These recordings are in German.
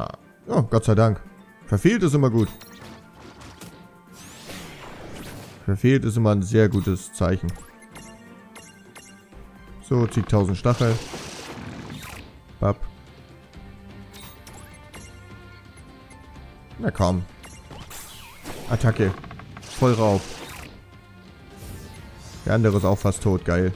Ah. Oh, Gott sei Dank. Verfehlt ist immer gut. Verfehlt ist immer ein sehr gutes Zeichen. So, zigtausend Stachel. Bap. Na komm. Attacke. Voll rauf. Der andere ist auch fast tot. Geil.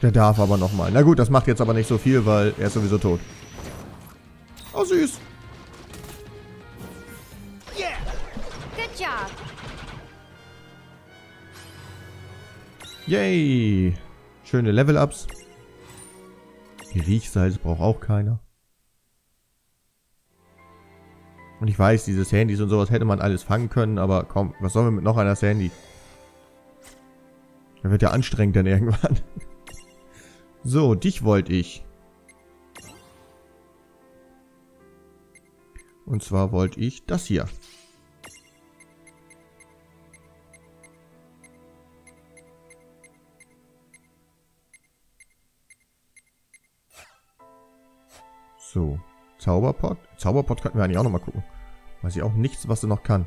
Der darf aber nochmal. Na gut, das macht jetzt aber nicht so viel, weil er ist sowieso tot. Oh, süß. Yeah. Good job. Yay. Schöne Level-Ups. Die Riechsalze braucht auch keiner. Und ich weiß, diese Sandys und sowas hätte man alles fangen können, aber komm, was sollen wir mit noch einer Sandy? Der wird ja anstrengend dann irgendwann. So, dich wollte ich. Und zwar wollte ich das hier. So, Zauberpot. Zauberpot könnten wir eigentlich auch nochmal gucken. Weiß ich auch nichts, was er noch kann.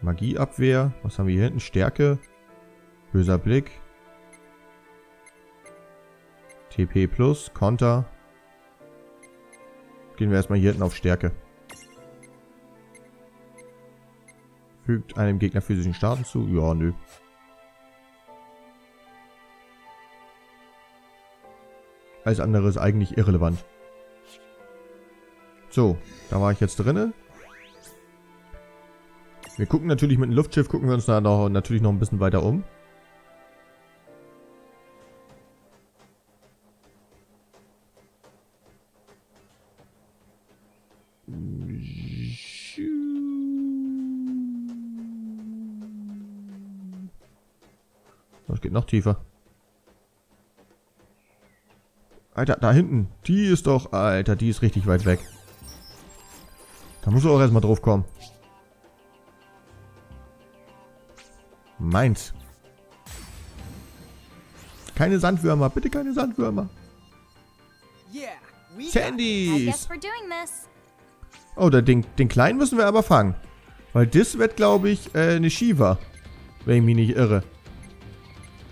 Magieabwehr. Was haben wir hier hinten? Stärke. Böser Blick. TP plus. Konter. Gehen wir erstmal hier hinten auf Stärke. Fügt einem Gegner physischen Schaden zu. Ja, nö. Alles andere ist eigentlich irrelevant. So, da war ich jetzt drinne. Wir gucken natürlich mit dem Luftschiff, gucken wir uns da noch, natürlich noch ein bisschen weiter um. Das geht noch tiefer. Alter, da hinten. Die ist doch... Alter, die ist richtig weit weg. Da musst du auch erstmal drauf kommen. Meins. Keine Sandwürmer. Bitte keine Sandwürmer. Sandys. Oh, den kleinen müssen wir aber fangen. Weil das wird, glaube ich, eine Shiva. Wenn ich mich nicht irre.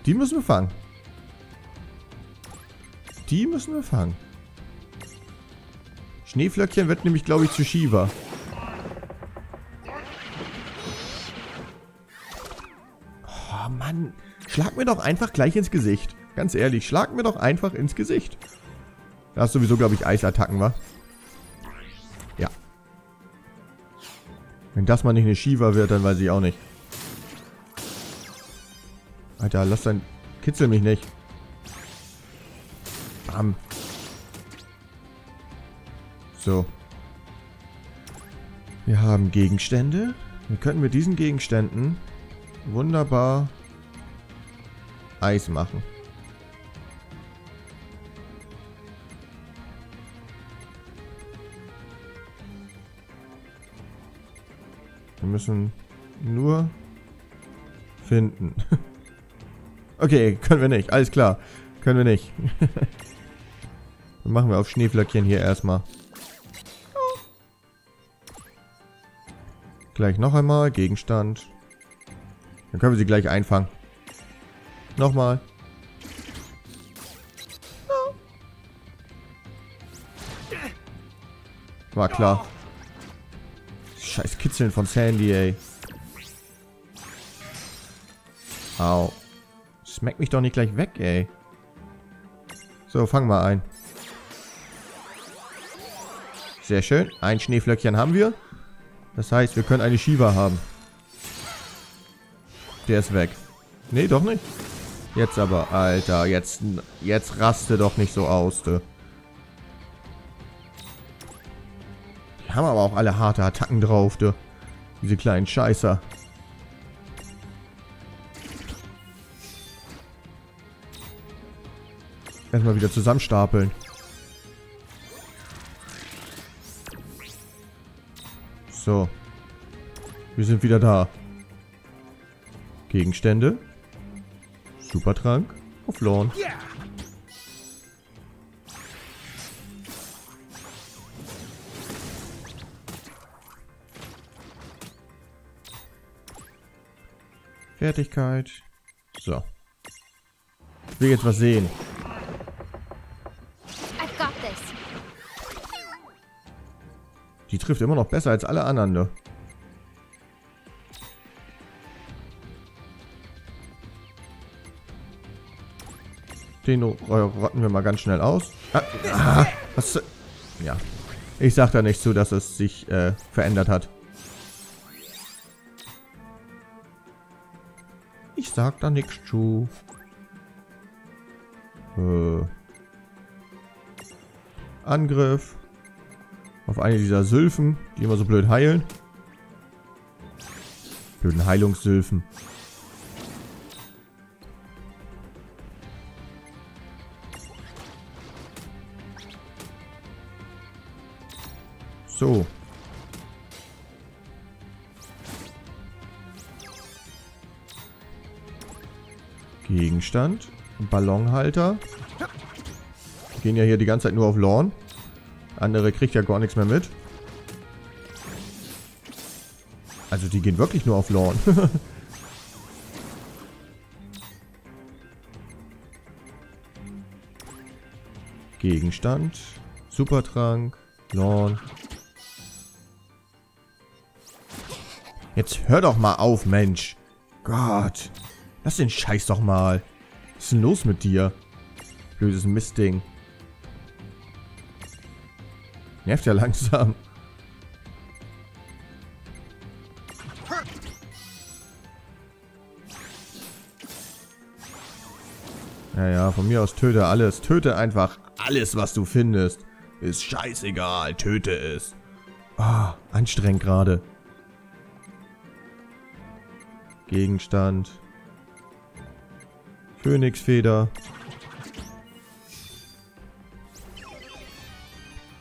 Die müssen wir fangen. Die müssen wir fangen. Schneeflöckchen wird nämlich, glaube ich, zu Shiva. Oh Mann. Schlag mir doch einfach gleich ins Gesicht. Ganz ehrlich, schlag mir doch einfach ins Gesicht. Da hast du sowieso, glaube ich, Eisattacken, wa? Ja. Wenn das mal nicht eine Shiva wird, dann weiß ich auch nicht. Alter, lass dein... Kitzel mich nicht. Bam. So. Wir haben Gegenstände. Dann könnten wir diesen Gegenständen wunderbar Eis machen. Wir müssen nur finden. Okay, können wir nicht. Alles klar. Können wir nicht. Dann machen wir auf Schneeflöckchen hier erstmal. Gleich noch einmal. Gegenstand. Dann können wir sie gleich einfangen. Nochmal. War klar. Scheiß Kitzeln von Sandy, ey. Au. Smack mich doch nicht gleich weg, ey. So, fang mal ein. Sehr schön. Ein Schneeflöckchen haben wir. Das heißt, wir können eine Shiva haben. Der ist weg. Nee, doch nicht. Jetzt aber, Alter. Jetzt raste doch nicht so aus, du. Die haben aber auch alle harte Attacken drauf, du. Diese kleinen Scheißer. Erstmal wieder zusammenstapeln. So. Wir sind wieder da. Gegenstände. Supertrank. Auf Lawn. Fertigkeit. So. Ich will jetzt was sehen. Die trifft immer noch besser als alle anderen, ne? Den rotten wir mal ganz schnell aus. Ah, was? Ja. Ich sag da nicht zu, dass es sich verändert hat. Ich sag da nichts zu. Angriff. Auf eine dieser Sylphen, die immer so blöd heilen. Blöden Heilungssylphen. So. Gegenstand. Ballonhalter. Wir gehen ja hier die ganze Zeit nur auf Lorn. Andere kriegt ja gar nichts mehr mit. Also die gehen wirklich nur auf Lorn. Gegenstand. Supertrank. Lorn. Jetzt hör doch mal auf, Mensch. Gott. Lass den Scheiß doch mal. Was ist denn los mit dir? Blödes Mistding. Nervt ja langsam. Naja, von mir aus töte alles. Töte einfach alles, was du findest. Ist scheißegal. Töte es. Ah, anstrengend gerade. Gegenstand. Phönixfeder.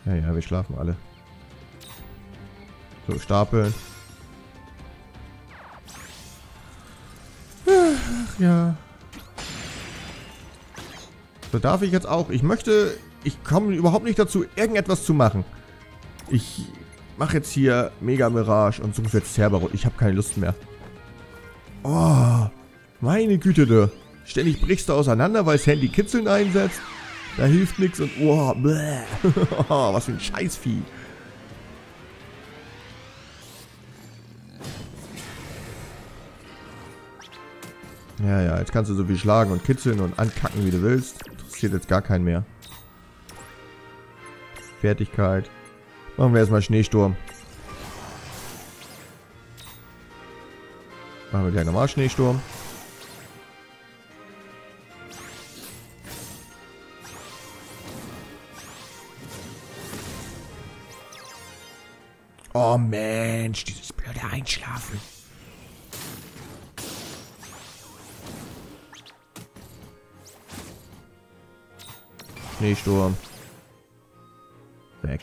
Ja, wir schlafen alle. So, stapeln. Ach ja. So, darf ich jetzt auch? Ich möchte... Ich komme überhaupt nicht dazu, irgendetwas zu machen. Ich mache jetzt hier Mega Mirage und suche jetzt Zerberot. Ich habe keine Lust mehr. Oh, meine Güte, du. Ständig brichst du auseinander, weil das Handy Kitzeln einsetzt. Da hilft nichts und... Oh, bläh. Was für ein Scheißvieh. Ja, jetzt kannst du so viel schlagen und kitzeln und ankacken, wie du willst. Interessiert jetzt gar keinen mehr. Fertigkeit. Machen wir erstmal Schneesturm. Machen wir gleich nochmal Schneesturm. Oh Mensch, dieses blöde Einschlafen. Schneesturm. Weg.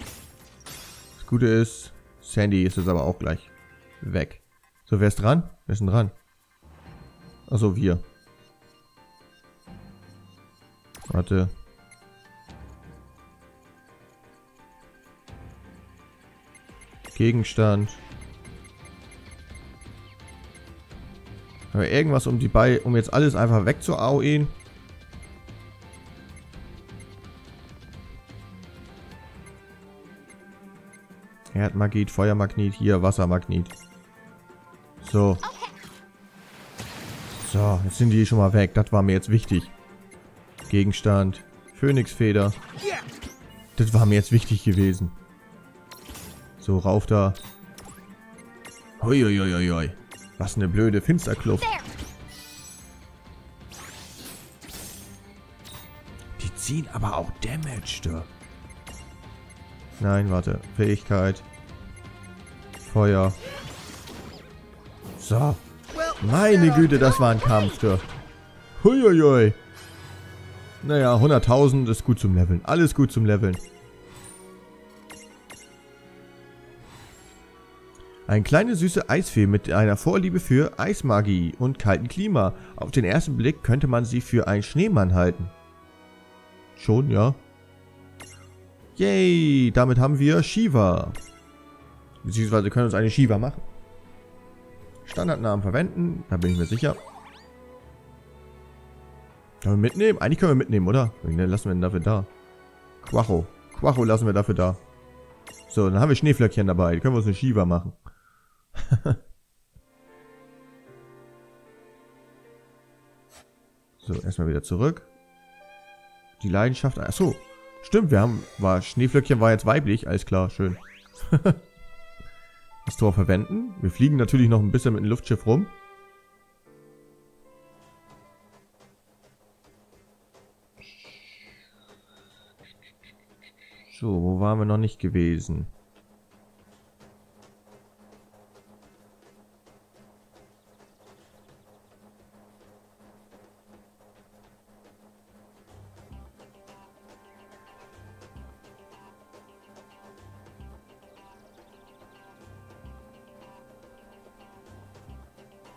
Das Gute ist, Sandy ist jetzt aber auch gleich weg. So, wer ist dran? Wer ist denn dran? Achso, wir. Warte. Gegenstand. Aber irgendwas um jetzt alles einfach wegzuauen. Erdmagnet, Feuermagnet, hier, Wassermagnet. So. So, jetzt sind die schon mal weg. Das war mir jetzt wichtig. Gegenstand. Phönixfeder. Das war mir jetzt wichtig gewesen. So, rauf da. Hoi, hoi, hoi, hoi. Was eine blöde Finsterkluft. Die ziehen aber auch Damage, du. Nein, warte. Fähigkeit. Feuer. So. Meine Güte, das war ein Kampf, du. Hoi, hoi, hoi. Naja, 100.000 ist gut zum Leveln. Alles gut zum Leveln. Eine kleine süße Eisfee mit einer Vorliebe für Eismagie und kalten Klima. Auf den ersten Blick könnte man sie für einen Schneemann halten. Schon, ja. Yay, damit haben wir Shiva. Beziehungsweise können wir uns eine Shiva machen. Standardnamen verwenden, da bin ich mir sicher. Können wir mitnehmen? Eigentlich können wir mitnehmen, oder? Wen lassen wir denn dafür da? Quacho. Quacho lassen wir dafür da. So, dann haben wir Schneeflöckchen dabei. Die können wir uns eine Shiva machen. So, erstmal wieder zurück. Die Leidenschaft... Achso. Stimmt, wir haben... Schneeflöckchen war jetzt weiblich. Alles klar, schön. Das Tor verwenden. Wir fliegen natürlich noch ein bisschen mit dem Luftschiff rum. So, wo waren wir noch nicht gewesen?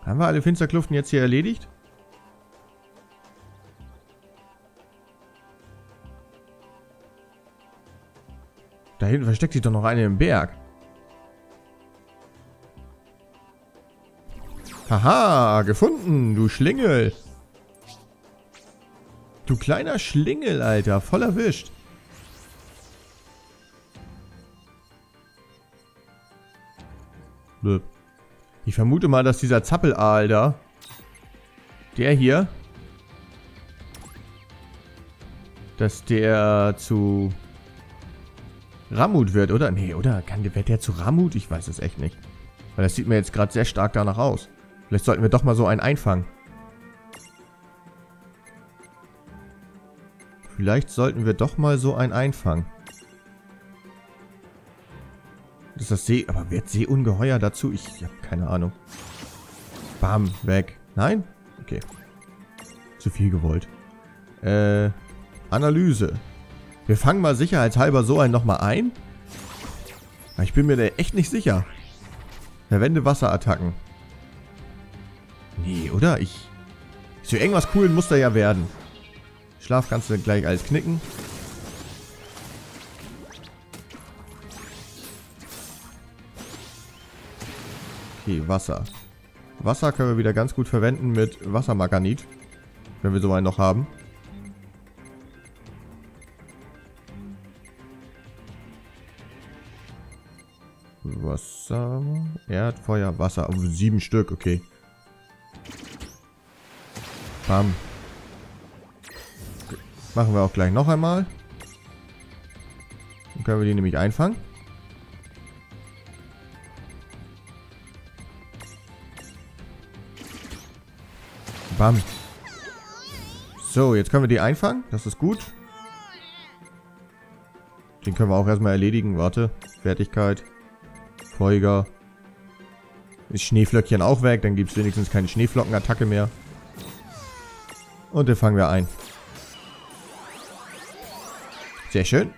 Haben wir alle Finsterkluften jetzt hier erledigt? Da hinten versteckt sich doch noch eine im Berg. Haha, gefunden, du Schlingel. Du kleiner Schlingel, Alter, voll erwischt. Nö. Ich vermute mal, dass dieser Zappelaal da, der hier, dass der zu Ramut wird, oder? Nee, oder? Wird der zu Ramut? Ich weiß es echt nicht. Weil das sieht mir jetzt gerade sehr stark danach aus. Vielleicht sollten wir doch mal so einen einfangen. Ist das See... Aber wird Seeungeheuer dazu? Ich habe keine Ahnung. Bam, weg. Nein? Okay. Zu viel gewollt. Analyse. Wir fangen mal sicherheitshalber so einen nochmal ein. Aber ich bin mir da echt nicht sicher. Verwende Wasserattacken. Nee, oder? So irgendwas Cooles muss da ja werden. Schlaf kannst du gleich alles knicken. Okay, Wasser. Wasser können wir wieder ganz gut verwenden mit Wassermaganit. Wenn wir so einen noch haben. Wasser. Erdfeuer, Wasser. Oh, 7 Stück, okay. Bam. Machen wir auch gleich noch einmal. Dann können wir die nämlich einfangen. Bam. So, jetzt können wir die einfangen. Das ist gut. Den können wir auch erstmal erledigen. Warte. Fertigkeit. Folger. Ist Schneeflöckchen auch weg. Dann gibt es wenigstens keine Schneeflockenattacke mehr. Und den fangen wir ein. Sehr schön.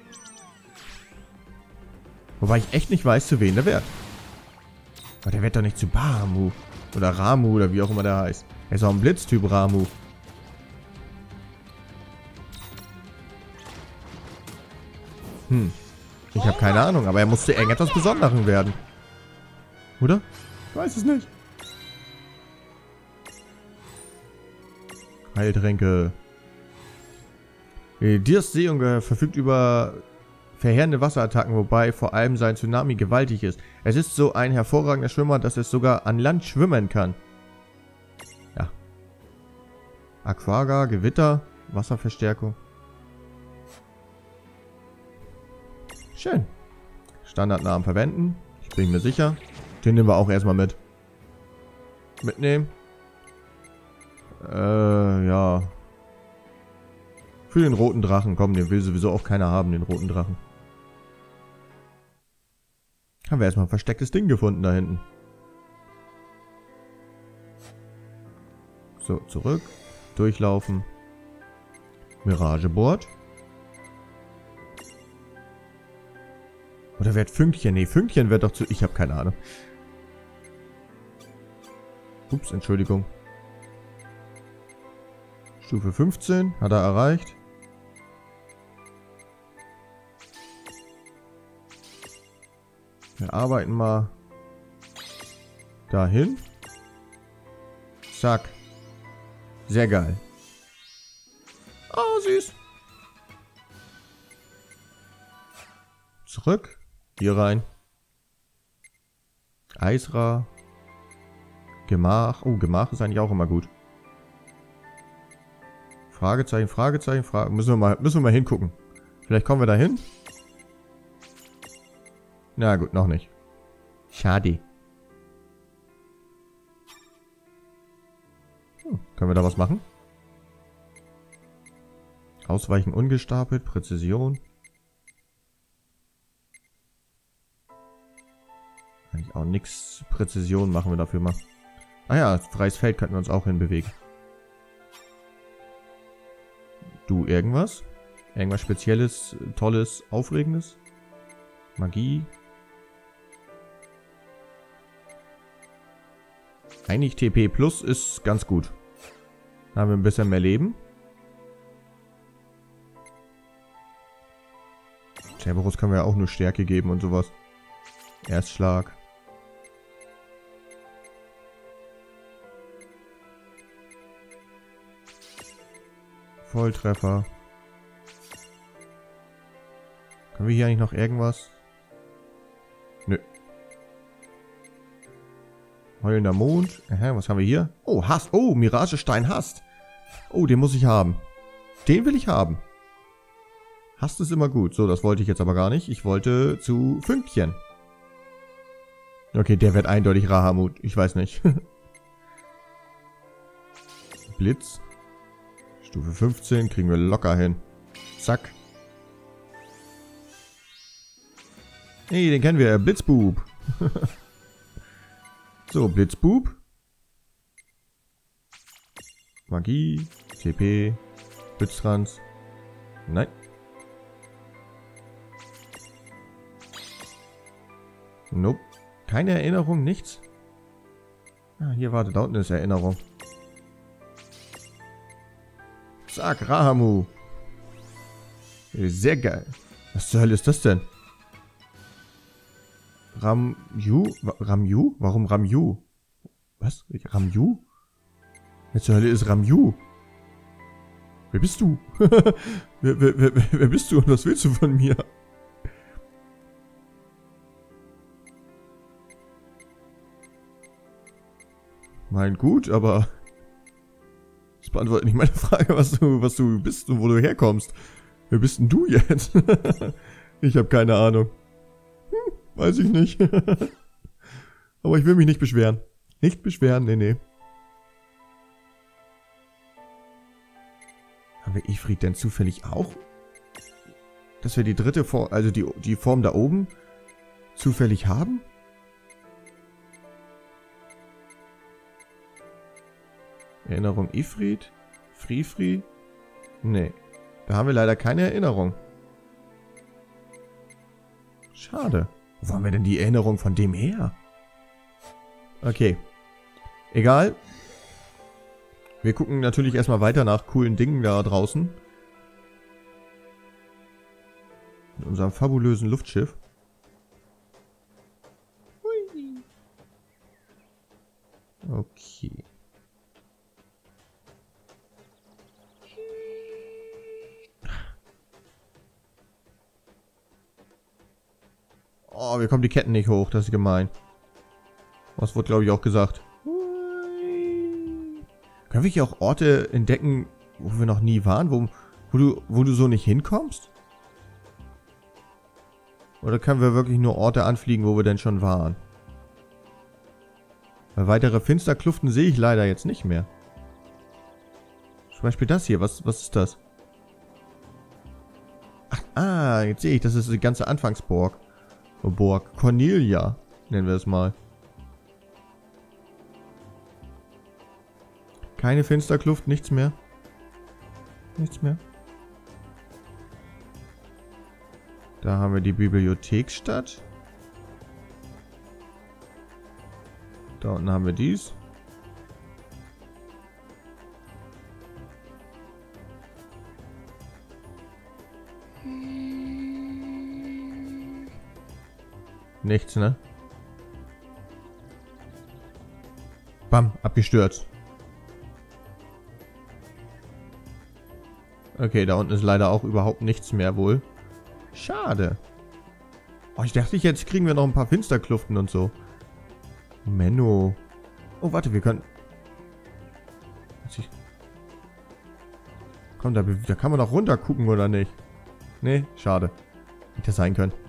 Wobei ich echt nicht weiß, zu wem der wird. Aber der wird doch nicht zu Bahamu. Oder Ramu oder wie auch immer der heißt. Er ist auch ein Blitztyp, Ramu. Hm. Ich habe keine Ahnung, aber er muss zu irgendetwas Besonderem werden. Oder? Ich weiß es nicht. Heiltränke. Dieses Seeungeheuer verfügt über verheerende Wasserattacken, wobei vor allem sein Tsunami gewaltig ist. Es ist so ein hervorragender Schwimmer, dass es sogar an Land schwimmen kann. Ja. Aquaga, Gewitter, Wasserverstärkung. Schön. Standardnamen verwenden. Ich bin mir sicher. Den nehmen wir auch erstmal mit. Mitnehmen. Ja. Für den roten Drachen. Komm, den will sowieso auch keiner haben, den roten Drachen. Haben wir erstmal ein verstecktes Ding gefunden da hinten. So, zurück. Durchlaufen. Mirageboard. Oder wird Fünkchen? Nee, Fünkchen wird doch zu... Ich habe keine Ahnung. Ups, Entschuldigung. Stufe 15 hat er erreicht. Wir arbeiten mal dahin. Zack. Sehr geil. süß. Zurück. Hier rein. Eisra. Gemach. Oh, Gemach ist eigentlich auch immer gut. Fragezeichen, Fragezeichen, Fragezeichen. Müssen wir mal hingucken. Vielleicht kommen wir da hin. Na gut, noch nicht. Schade. Können wir da was machen? Ausweichen ungestapelt, Präzision. Eigentlich auch nichts. Präzision machen wir dafür mal. Ah ja, freies Feld könnten wir uns auch hinbewegen. Du, irgendwas? Irgendwas Spezielles, Tolles, Aufregendes? Magie? Eigentlich TP Plus ist ganz gut. Da haben wir ein bisschen mehr Leben. Cerberus können wir ja auch nur Stärke geben und sowas. Erstschlag. Volltreffer. Können wir hier eigentlich noch irgendwas? Nö. Heulender Mond. Aha, was haben wir hier? Oh, Hast. Oh, Mirage Stein Hast. Oh, den muss ich haben. Den will ich haben. Hast ist immer gut. So, das wollte ich jetzt aber gar nicht. Ich wollte zu Fünkchen. Okay, der wird eindeutig Rahamut. Ich weiß nicht. Blitz. Stufe 15 kriegen wir locker hin. Zack. Hey, den kennen wir. Blitzbub. So, Blitzbub. Magie. TP. Blitztrans. Nein. Nope. Keine Erinnerung, nichts. Ah, hier, warte, da unten ist Erinnerung. Zack, Bahamu. Sehr geil. Was zur Hölle ist das denn? Ramju? Ramju? Warum Ramju? Was? Ramju? Was zur Hölle ist Ramju? Wer bist du? wer bist du und was willst du von mir? Mein gut, aber... Das beantwortet nicht meine Frage, was du bist und wo du herkommst. Wer bist denn du jetzt? Ich habe keine Ahnung. Weiß ich nicht. Aber ich will mich nicht beschweren. Nicht beschweren, nee, nee. Haben wir Ifrit denn zufällig auch? Dass wir die dritte Form, also die Form da oben, zufällig haben? Erinnerung Ifrit? Frifri? Nee. Da haben wir leider keine Erinnerung. Schade. Wo haben wir denn die Erinnerung von dem her? Okay. Egal. Wir gucken natürlich erstmal weiter nach coolen Dingen da draußen. Mit unserem fabulösen Luftschiff. Okay. Oh, wir kommen die Ketten nicht hoch, das ist gemein. Was wurde, glaube ich, auch gesagt. Können wir hier auch Orte entdecken, wo wir noch nie waren? Wo du so nicht hinkommst? Oder können wir wirklich nur Orte anfliegen, wo wir denn schon waren? Weil weitere Finsterkluften sehe ich leider jetzt nicht mehr. Zum Beispiel das hier. Was ist das? Ach, jetzt sehe ich, das ist die ganze Anfangsburg. Burg Cornelia, nennen wir es mal. Keine Finsterkluft, nichts mehr. Nichts mehr. Da haben wir die Bibliothekstadt. Da unten haben wir dies. Nichts, ne? Bam, abgestürzt. Okay, da unten ist leider auch überhaupt nichts mehr wohl. Schade. Oh, ich dachte, jetzt kriegen wir noch ein paar Finsterkluften und so. Menno. Oh, warte, wir können... Komm, da kann man doch runter gucken, oder nicht? Nee, schade. Hätte sein können.